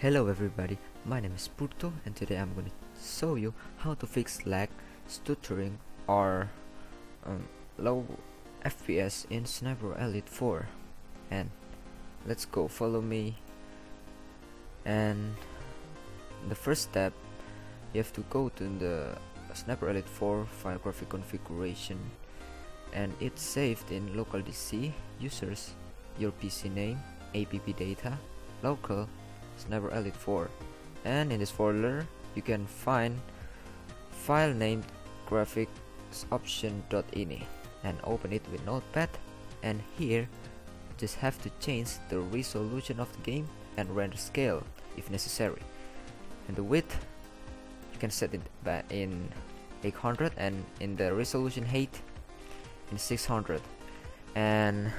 Hello everybody, my name is Purto and today I'm going to show you how to fix lag, stuttering or low FPS in Sniper Elite 4. And let's go, follow me. And the first step, you have to go to the Sniper Elite 4 file graphic configuration and it's saved in local DC, users, your PC name, app data, local, Sniper Elite 4, and in this folder you can find file named graphicsoption.ini and open it with Notepad. And here just have to change the resolution of the game and render scale if necessary, and the width you can set it back in 800 and in the resolution height in 600. And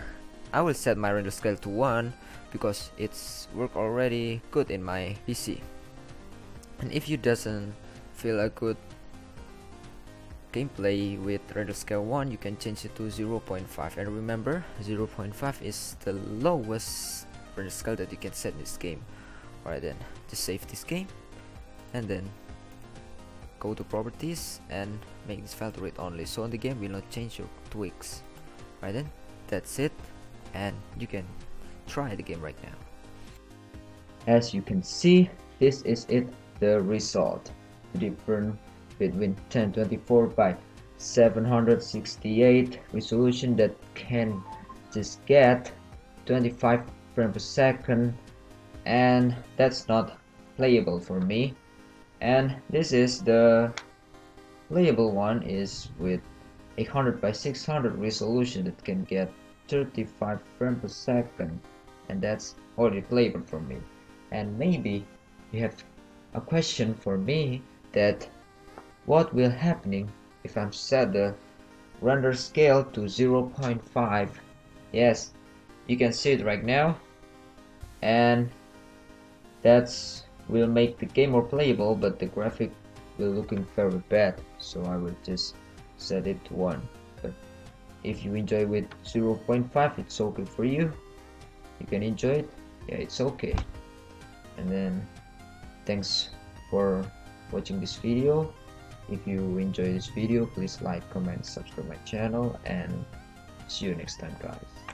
I will set my render scale to 1 because it's work already good in my PC. And if you doesn't feel a good gameplay with render scale 1, you can change it to 0.5, and remember 0.5 is the lowest render scale that you can set in this game. Alright, then just save this game and then go to properties and make this file to read only, so on the game will not change your tweaks. Alright, then that's it, and you can try the game right now. As you can see, this is it, the result. The difference between 1024 by 768 resolution that can just get 25 frames per second, and that's not playable for me. And this is the playable one, is with 800 by 600 resolution that can get 35 frames per second, and that's already playable for me. And maybe you have a question for me, that what will happening if I'm set the render scale to 0.5? Yes, you can see it right now, and that's will make the game more playable, but the graphic will looking very bad, so I will just set it to 1. But if you enjoy with 0.5, it's okay for you, you can enjoy it. Yeah, it's okay. And then thanks for watching this video. If you enjoy this video, please like, comment, subscribe my channel, and see you next time guys.